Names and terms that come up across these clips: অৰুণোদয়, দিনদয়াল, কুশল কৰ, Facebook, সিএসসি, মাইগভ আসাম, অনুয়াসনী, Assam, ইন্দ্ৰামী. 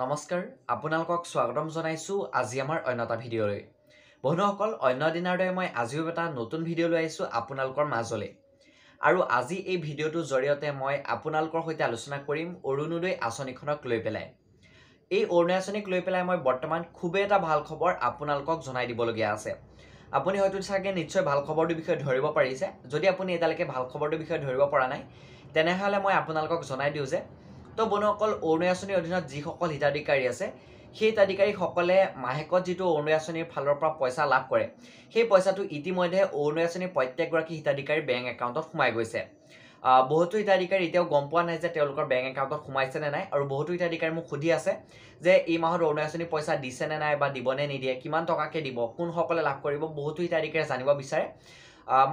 नमस्कार आपनालोকক स्वागतम जनाइछु আজি आमार अन्यटा भिडियो লৈ बन्धुসকল अन्य दिनार दৰে মই আজিও এটা নতুন ভিডিও লৈ আইছো আপোনালোকৰ মাজলৈ আৰু আজি এই ভিডিওটো জৰিয়তে মই আপোনালোকৰ সৈতে আলোচনা কৰিম অৰুণোদয় আঁচনিখনক লৈ পেলাই এই অৰুণোদয় আঁচনিক লৈ পেলাই মই বৰ্তমান খুব এটা ভাল খবৰ আপোনালোকক জনাই দিবলগীয়া আছে আপুনি হয়তো চাগে নিশ্চয় ভাল খবৰটো বিষয়ে ধৰিব পাৰিছে যদি আপুনি এটালৈকে ভাল খবৰটো বিষয়ে ধৰিব পৰা নাই তেনেহলে মই আপোনালোকক জনাই দিও যে तो बनসকল অৰুণোদয় আঁচনিৰ অধীনত যিসকল হিতাধিকাৰী আছে সেই হিতাধিকাৰীসকলে মাহেকত যিটো অৰুণোদয় আঁচনিৰ ফালৰ পৰা পইচা লাভ কৰে সেই পইচাটো ইতিমধ্যে অৰুণোদয় আঁচনিৰ প্ৰত্যেকগৰাকী হিতাধিকাৰীৰ বেংক একাউণ্টত সোমাই গৈছে বহুতো হিতাধিকাৰী এতিয়াও গম পোৱা নাই যে তেওঁলোকৰ বেংক একাউণ্টত সোমাইছে নে নাই আৰু বহুতো হিতাধিকাৰী মোক খুদি আছে যে এই মাহৰ অৰুণোদয় আঁচনিৰ পইচা দিছে নে নাই বা দিবনে নিদিয়ে কিমান টকাকে দিব কোনসকলে লাভ কৰিব বহুতো হিতাধিকাৰী জানিব বিচাৰে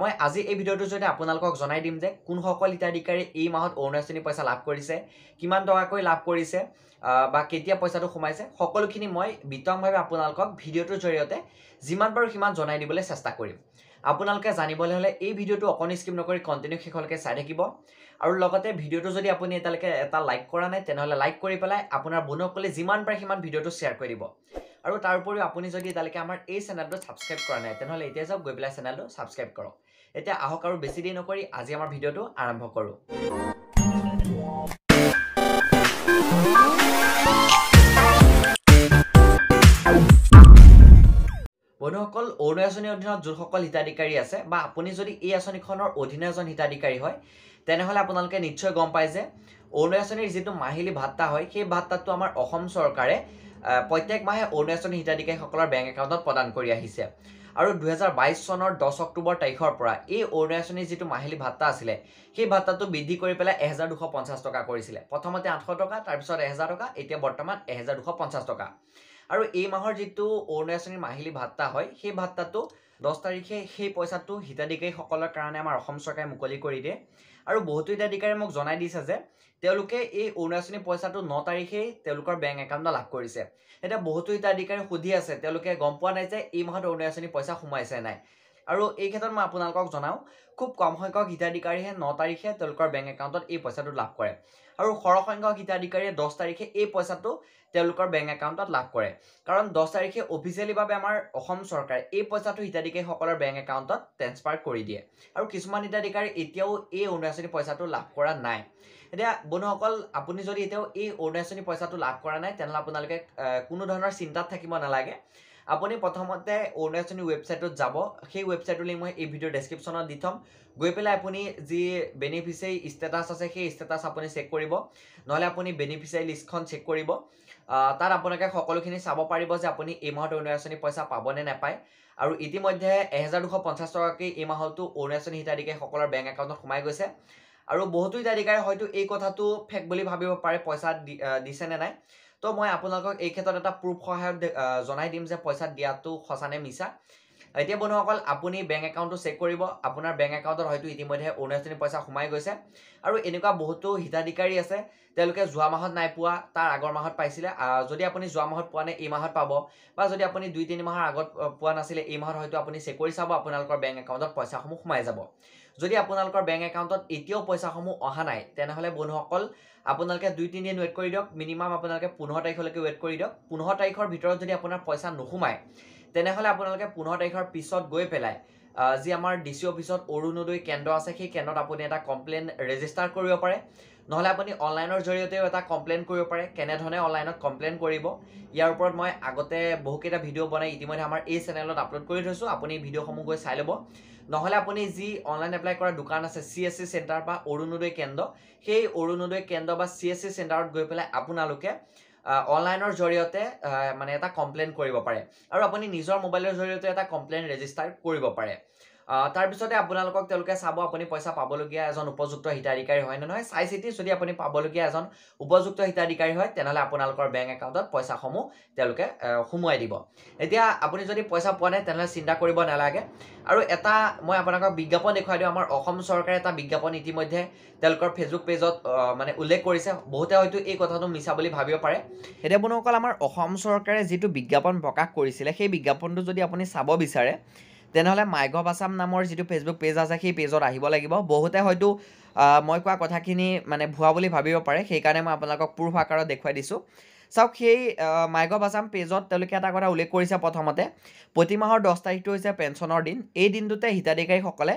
মই আজি এই ভিডিওটো জৰিয়তে আপোনালোকক জনাই দিম যে কোনসকল হিতাধিকাৰী এই মাহত অৰুণোদয় আঁচনি পইচা লাভ কৰিছে কিমান টকাকৈ লাভ কৰিছে বা কেতিয়া পইচাটো সোমাইছে সকলোখিনি মই বিতংভাৱে আপোনালোকক ভিডিওটোৰ জৰিয়তে যিমান পাৰো সিমান জনাই দিবলৈ চেষ্টা কৰিম আপোনালোকে জানিবলৈ হলে এই ভিডিওটো অকণি স্কিপ নকৰি কন্টিনিউ শেষলৈকে চাই থাকিব আৰু লগতে ভিডিওটো যদি আপুনি এটালৈকে এটা লাইক কৰা নাই তেনহলে লাইক কৰি পেলাই আপোনাৰ বন্ধুসকলে যিমান পাৰে সিমান ভিডিওটো শ্বেয়াৰ কৰি দিব আৰু তাৰ উপৰিও আপুনি যদি এটালৈকে আমাৰ এই চেনেলটো সাবস্ক্ৰাইব কৰা নাই তেনহলে এতিয়া যাওক গৈ পেলাই চেনেলটো সাবস্ক্ৰাইব কৰক এতিয়া আহক আৰু বেছি দেৰি নকৰি আজি আমাৰ ভিডিওটো আৰম্ভ কৰো বন্ধুসকল অৰুণোদয় আঁচনিৰ অধীনত যোনসকল হিতাধিকাৰী আছে বা আপুনি যদি এই আঁচনিখনৰ অধীনৰ এজন হিতাধিকাৰী হয় তেনেহলে আপোনালোকে নিশ্চয় গম পায় যে অৰুণোদয় আঁচনিৰ যিটো মাহিলী ভাতা হয় সেই ভাতাটো আমাৰ অসম চৰকাৰে प्रत्येक माहे অৰুণোদয় আঁচনি হিতাধিকাৰীসকলৰ বেংক একাউণ্টত প্ৰদান কৰি আহিছে আৰু 2022 চনৰ 10 অক্টোবৰ তাৰিখৰ পৰা এই অৰুণোদয় আঁচনিৰ যিটো মাহিলী ভাতা আছিলে সেই ভাতাটো বৃদ্ধি কৰি পেলাই 1250 টকা কৰিছিল প্ৰথমতে 800 টকা তাৰ পিছত 1000 টকা এতিয়া বৰ্তমান 1250 টকা আৰু এই মাহৰ যিটো অৰুণোদয় আঁচনিৰ মাহিলী ভাতা হয় সেই ভাতাটো 10 তাৰিখে সেই পইচাটো হিতাধিকাৰীসকলৰ কাৰণে আমাৰ অসম চৰকাৰে মুকলি কৰি দিয়ে আৰু বহুতো হিতাধিকাৰীয়ে মোক জনাই দিছে যে তেওঁলোকে এই অৰুণোদয় আঁচনি পইচাটো 9 তাৰিখে তেওঁলোকৰ বেংক একাউণ্টত লাভ কৰিছে এটা বহুতো হিতাধিকাৰী খুদি আছে তেওঁলোকে গম পোৱা নাই যে এই মাহত অৰুণোদয় আঁচনি পইচা সোমাইছে নাই আৰু এই ক্ষেত্ৰত মই আপোনালোকক জনাও খুব কম সংখ্যক হিতাধিকাৰীয়ে 9 তাৰিখে তেওঁলোকৰ বেংক একাউণ্টত এই পইচাটো লাভ কৰে আৰু সৰহ সংখ্যক হিতাধিকাৰীয়ে 10 তাৰিখে এই পইচাটো তেওঁলোকৰ বেংক একাউণ্টত লাভ কৰে কাৰণ 10 তাৰিখে অফিচিয়ালি ভাৱে আমাৰ অসম চৰকাৰে এই পইচাটো হিতাধিকাৰীসকলৰ বেংক একাউণ্টত ট্ৰান্সফাৰ কৰি দিয়ে আৰু কিছুমান হিতাধিকাৰী এতিয়াও এই অৰুণোদয় আঁচনি পইচাটো লাভ কৰা নাই এতিয়া বন্ধুসকল আপুনি যদি এতিয়াও এই অৰুণোদয় আঁচনি পইচাটো লাভ কৰা নাই তেনহলে আপোনালোকে কোনো ধৰণৰ চিন্তাত থাকিব নালাগে আপুনি প্ৰথমতে অৰুণোদয় আঁচনিৰ ওয়েবসাইটত যাব সেই ওয়েবসাইটৰ লিংক মই এই ভিডিও ডেসক্ৰিপচনত দি থম গৈ পেলাই আপুনি যি বেনিফিশিয়াৰী স্ট্যাটাস আছে সেই স্ট্যাটাস আপুনি চেক কৰিব নহলে আপুনি বেনিফিশিয়াৰী লিষ্টখন চেক কৰিব তাৰ আপোনাকে সকলোখিনি চাব পাৰিব যে আপুনি এই মাহত অৰুণোদয় আঁচনি পইচা পাবনে নাপায় আৰু ইতিমধ্যে 1250 টকাকৈ এই মাহটো অৰুণোদয় আঁচনি হিতাধিকাৰীসকলৰ বেংক একাউণ্টত সোমাই গৈছে আৰু বহুতো হিতাধিকাৰী হয়তো এই কথাটো ফেক বুলি ভাবিব পাৰে পইচা দিছে নে নাই तो मैं আপোনালোকক এই ক্ষেত্ৰত এটা প্ৰুফ সহায়ত জনাই দিম যে পইচা দিয়াটো খছানে মিছা এতিয়া বন্ধুসকল আপুনি বেংক একাউণ্টটো চেক কৰিব আপোনাৰ বেংক একাউণ্টত হয়তো ইতিমধ্যে অৰুণোদয় আঁচনিৰ পইচা সোমাই গৈছে আৰু এনেকুৱা বহুতো হিতাধিকাৰী আছে তেওঁলোকে যোৱা মাহত নাই পোৱা তাৰ আগৰ মাহত পাইছিল যদি আপুনি যোৱা মাহত পোৱা নাই এই মাহত পাব বা যদি আপুনি 2-3 মাহৰ আগত পোৱা নাছিল এই মাহত হয়তো আপুনি চেক কৰি চাব আপোনালোকৰ বেংক একাউণ্টত পইচাসমূহ সোমাই যাব যদি আপোনালোকৰ বেংক একাউণ্টত এতিয়াও পইচাসমূহ অহা নাই তেনেহলে বন্ধুসকল আপোনালোকে 2-3 দিন ওয়েট কৰি দিয়ক মিনিমাম আপোনালোকে 15 তাৰিখলৈকে ওয়েট কৰি দিয়ক 15 তাৰিখৰ ভিতৰত যদি আপোনাৰ পইচা নোসোমায় তেনেহলে আপোনালোকে 15 তাৰিখৰ পিছত গৈ পেলাই যি আমাৰ ডিসি অফিসত অৰুণোদয় কেন্দ্ৰ আছে সেই কেন্দ্ৰত আপুনি এটা কমপ্লেইন ৰেজিষ্টাৰ কৰিব পাৰে নহলে আপুনি অনলাইনৰ জৰিয়তে এটা কমপ্লেইন কৰিব পাৰে কেনে ধৰণে অনলাইনত কমপ্লেইন কৰিব ইয়াৰ ওপৰত মই আগতে বহুকেটা ভিডিও বনাই ইতিমধ্যে আমাৰ এই চেনেলত আপলোড কৰি থৈছো আপুনি ভিডিওসমূহ গৈ চাই লব নহলে আপুনি যি অনলাইন এপ্লাই কৰা দোকান আছে সিএসসি সেন্টাৰ বা অৰুণোদয় কেন্দ্ৰ সেই অৰুণোদয় কেন্দ্ৰ বা সিএসসি সেন্টাৰত গৈ পেলাই আপোনালোকে অনলাইনৰ জৰিয়তে মানে এটা কমপ্লেইন কৰিব পাৰে আৰু আপুনি নিজৰ মোবাইলৰ জৰিয়তে এটা কমপ্লেইন ৰেজিষ্টাৰ কৰিব পাৰে তাৰ পিছতে আপোনালোকক তেওঁলোকে চাব আপুনি পইচা পাবলগীয়া এজন উপযুক্ত হিতাধিকাৰী হয় নে নহয় চাই চিতি যদি আপুনি পাবলগীয়া এজন উপযুক্ত হিতাধিকাৰী হয় তেনহলে আপোনালোকৰ বেংক একাউণ্টত পইচাসমূহ তেওঁলোকে সোমাই দিব এতিয়া আপুনি যদি পইচা পোৱা নাই তেনহলে চিন্তা কৰিব নালাগে আৰু এটা মই আপোনালোকক বিজ্ঞাপন দেখাই দিও আমাৰ অসম চৰকাৰে এটা বিজ্ঞাপন ইতিমধ্যে তেওঁলোকৰ ফেসবুক পেজত মানে উল্লেখ কৰিছে বহুতে হয়তো এই কথাটো মিছা বুলি ভাবিব পাৰে এতিয়া বন্ধুসকল আমাৰ অসম চৰকাৰে যেটো বিজ্ঞাপন প্ৰকাশ কৰিছিল সেই বিজ্ঞাপনটো যদি আপুনি চাব বিচাৰে तेनहले माइगव आसाम नामर जी फेसबुक पेज आछे सेई पेजत आहिब लागिब बहुते हयतो मैं कोवा कथाखिनि माने भुवा बुली भाबिब पारे सेइकाৰণे मैं आपोनालोকক प्रूफ आकारत देखुवाई दिछु চাওক সেই মাইগভ আসাম পেজত তেওঁলোকে এটা কথা উল্লেখ কৰিছে প্ৰথমতে প্ৰতি মাহৰ 10 তাৰিখটো হৈছে পেনচনৰ দিন এই দিনটোতে হিতাধিকাৰীসকলে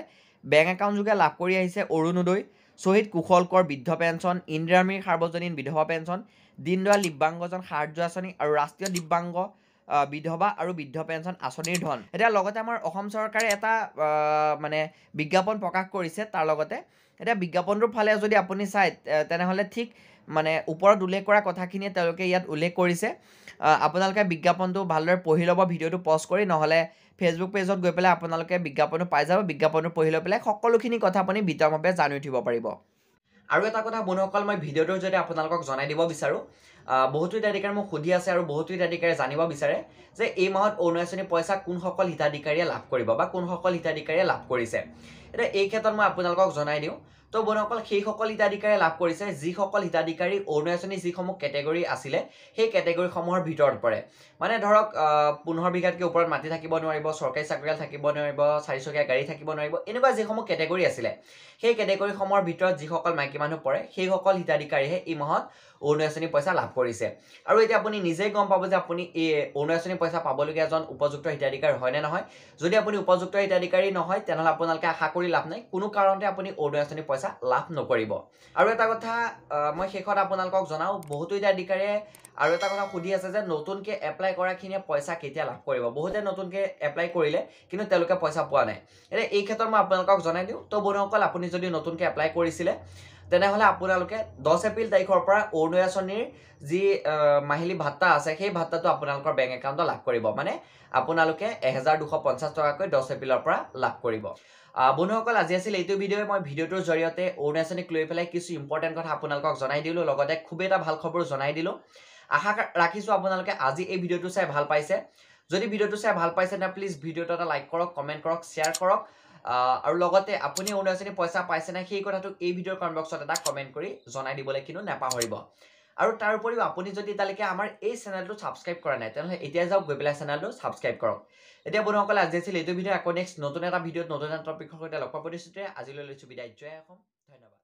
বেংক একাউণ্ট যোগে লাভ কৰি আহিছে অৰুণোদয় শহীদ কুশল কৰ বৃদ্ধ পেনচন ইন্দ্ৰামীৰ সাৰ্বজনীন বিধবা পেনচন দিনদয়াল দিব্যাংগজন সাহায্য আঁচনি আৰু ৰাষ্ট্ৰীয় দিব্যাংগ বিধবা আৰু বৃদ্ধ পেনচন আঁচনিৰ ধন এটা লগতে আমাৰ অসম চৰকাৰে এটা মানে বিজ্ঞাপন প্ৰকাশ কৰিছে তাৰ লগতে এটা বিজ্ঞাপনৰ ফালে যদি আপুনি চাই তেনেহলে ঠিক মানে ওপৰত উল্লেখ কৰা কথাখিনিয়ে তেওঁলোকে ইয়াত উল্লেখ কৰিছে আপোনালোকে বিজ্ঞাপনটো ভালদৰে পঢ়ি লব ভিডিওটো পজ কৰি নহলে Facebook পেজত গৈ পেলাই আপোনালোকে বিজ্ঞাপনটো পাই যাব বিজ্ঞাপনটো পঢ়ি লৈ পেলাই সকলোখিনি কথা আপুনি বিতমভাৱে জানি উঠিব পাৰিব আৰু এটা কথা বন্ধুসকল মই ভিডিওটো যদি আপোনালোকক জনাই দিব বিচাৰো বহুত হিতাধিকাৰী মই খুদি আছে আৰু বহুত হিতাধিকাৰী জানিব বিচাৰে যে এই মাহত অনুয়াসনী পইচা কোন সকল হিতাধিকাৰীয়ে লাভ কৰিব বা কোন সকল হিতাধিকাৰীয়ে লাভ কৰিছে এটা এই ক্ষেত্ৰত মই আপোনালোকক জনাই দিও तो বন্ধুসকল সেই সকল হিতাধিকাৰী লাভ কৰিছে যি সকল হিতাধিকাৰী অনুয়াসনী যি সমূহ ক্যাটেগৰী আছিলে সেই ক্যাটেগৰী সমূহৰ ভিতৰত পৰে মানে ধৰক 15 বিঘাতকে ওপৰত মাটি থাকিব নোৱাৰিব সৰকাৰি চাকৰিয়াল থাকিব নোৱাৰিব চাৰিচকীয়া গাড়ী থাকিব নোৱাৰিব এনেকুৱা যি সমূহ ক্যাটেগৰী আছিলে সেই ক্যাটেগৰী সমূহৰ ভিতৰত যি সকল মাইকী মানুহ পৰে সেই সকল হিতাধিকাৰীহে এই মাহত অনুয়াসনী পইচা লাভ কৰিছে আৰু এতিয়া আপুনি নিজে গম পাব যে আপুনি এই অনুয়াসনী পইচা পাবলগীয়া জন উপযুক্ত হিতাধিকাৰী হয় নে নহয় যদি আপুনি উপযুক্ত হিতাধিকাৰী নহয় তেনহলে আপোনালকে আশা কৰি লাভ নাই কোনো কাৰণতে আপুনি অনুয়াসনী लाभ नकरिब आरो एटा कथा মই শেখত আপোনালোকক জনাও বহুত হিতাধিকাৰীয়ে আৰু এটা কথা খুদি আছে যে নতুনকে এপ্লাই কৰাখিনিয়ে পইচা কেতিয়া লাভ কৰিব বহুতে নতুনকে এপ্লাই কৰিলে কিন্তু তেওঁলোকে পইচা পোৱা নাই এৰে এই ক্ষেত্ৰত মই আপোনালোকক জনাই দিও তো বন্ধুসকল আপুনি যদি নতুনকে এপ্লাই কৰিছিলে তেনেহলে আপোনালোকে 10 এপ্ৰিল তাৰিখৰ পৰা অৰুণয়াসনীৰ যি মাহিলী ভাতা আছে সেই ভাতাটো আপোনালোকৰ বেংক একাউণ্টত লাভ কৰিব মানে আপোনালোকে 1250 টকাকৈ 10 এপ্ৰিলৰ পৰা লাভ কৰিব বন্ধুসকল আজি আছিল এইটো ভিডিও মই ভিডিওটোৰ জৰিয়তে অৰুণয়াসনীক লৈ পেলাই কিছু ইম্পৰ্টেন্ট কথা আপোনালোকক জনাই দিলো লগতে খুব এটা ভাল খবৰ জনাই দিলো আশা ৰাখিছো আপোনালোকে আজি এই ভিডিওটো চাই ভাল পাইছে যদি ভিডিওটো চাই ভাল পাইছে না প্লিজ ভিডিওটো এটা লাইক কৰক কমেন্ট কৰক শেয়াৰ কৰক আৰু লগতে আপুনি অনুয়াসনী পইচা পাইছে না সেই কথাটো এই ভিডিওৰ কমেন্ট বক্সত এটা কমেন্ট কৰি জনাই দিবলৈ কিনো নাপাহৰিব আৰু তাৰ উপৰিও আপুনি যদি তালৈকে আমাৰ এই চেনেলটো সাবস্ক্ৰাইব কৰা নাই তেনহলে এতিয়া যাওক গেবেলা চেনেলটো সাবস্ক্ৰাইব কৰক এতিয়া বন্ধুসকল আজি আছিল এইটো ভিডিও আকৌ নেক্সট নতুন এটা ভিডিওত নতুন এটা টপিকৰ সৈতে লগ পাব দিছোতে আজিলৈ লৈছো বিদায় জয় অসম ধন্যবাদ